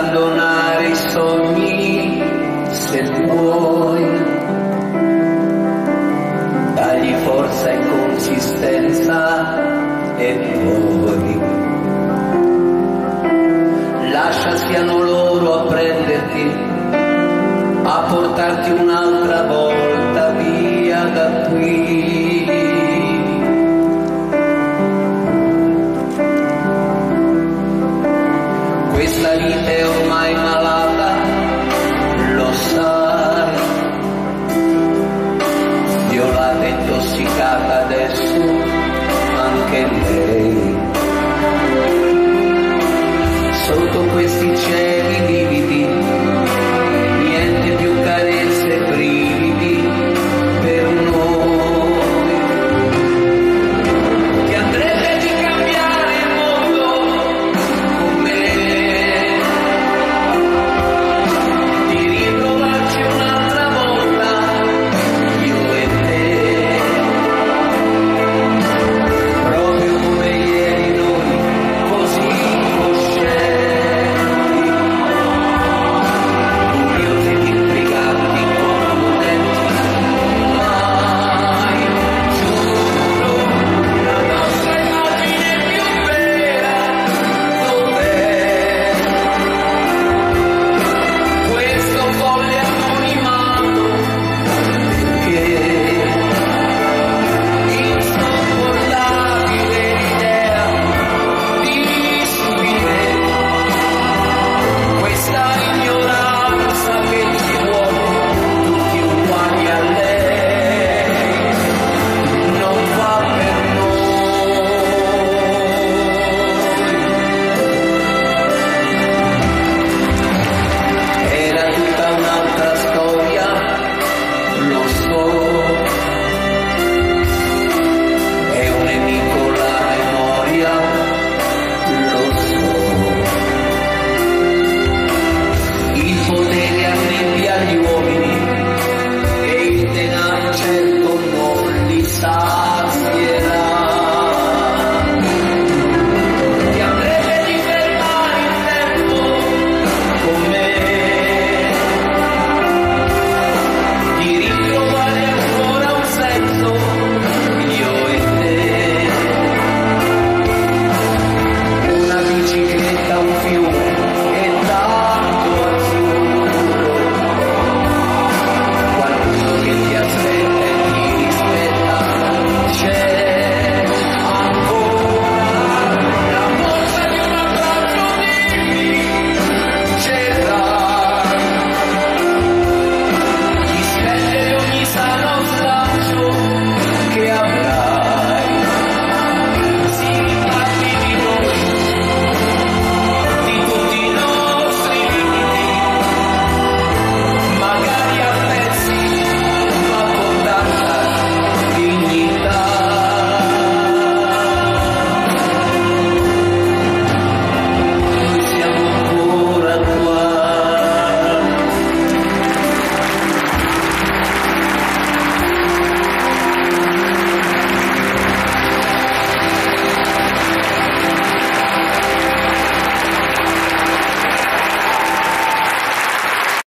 abbandonare i sogni se vuoi, dagli forza e consistenza e poi lascia siano loro a prenderti, a portarti un'altra volta via da qui. Questa vita è ormai malata.